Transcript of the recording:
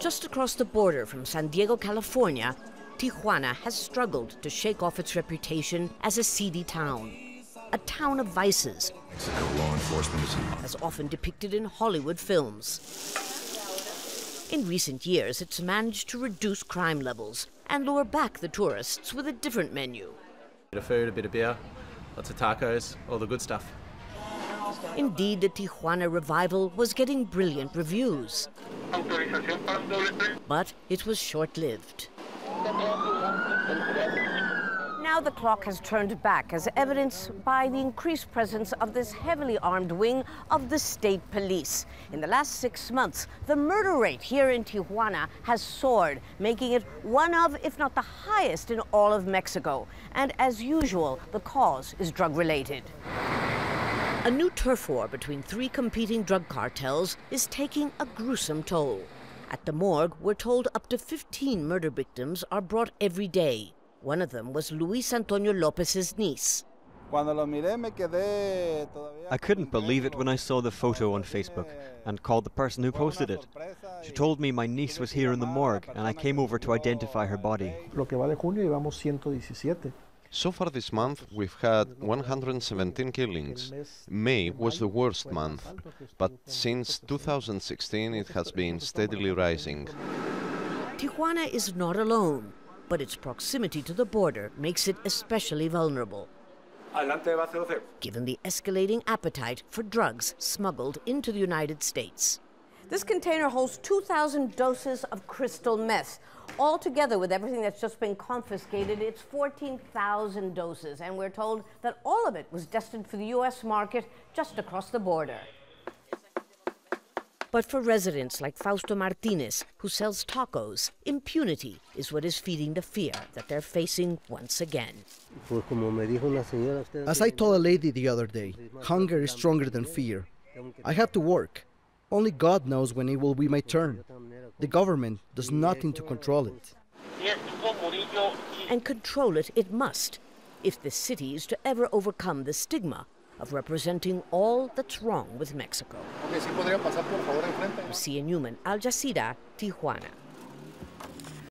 Just across the border from San Diego, California, Tijuana has struggled to shake off its reputation as a seedy town, a town of vices, Mexico law enforcement is as often depicted in Hollywood films. In recent years, it's managed to reduce crime levels and lure back the tourists with a different menu. A bit of food, a bit of beer, lots of tacos, all the good stuff. Indeed, the Tijuana revival was getting brilliant reviews. But it was short-lived. Now the clock has turned back, as evidenced by the increased presence of this heavily armed wing of the state police. In the last 6 months, the murder rate here in Tijuana has soared, making it one of, if not the highest, in all of Mexico. And as usual, the cause is drug-related. A new turf war between three competing drug cartels is taking a gruesome toll. At the morgue, we're told up to 15 murder victims are brought every day. One of them was Luis Antonio Lopez's niece. I couldn't believe it when I saw the photo on Facebook and called the person who posted it. She told me my niece was here in the morgue and I came over to identify her body. So far this month, we've had 117 killings. May was the worst month, but since 2016, it has been steadily rising. Tijuana is not alone, but its proximity to the border makes it especially vulnerable, given the escalating appetite for drugs smuggled into the United States. This container holds 2,000 doses of crystal meth. Altogether, with everything that's just been confiscated, it's 14,000 doses, and we're told that all of it was destined for the U.S. market just across the border. But for residents like Fausto Martinez, who sells tacos, impunity is what is feeding the fear that they're facing once again. As I told a lady the other day, hunger is stronger than fear. I have to work. Only God knows when it will be my turn. The government does nothing to control it. And control it must, if the city is to ever overcome the stigma of representing all that's wrong with Mexico. Lucia Newman, Al Jazeera, Tijuana.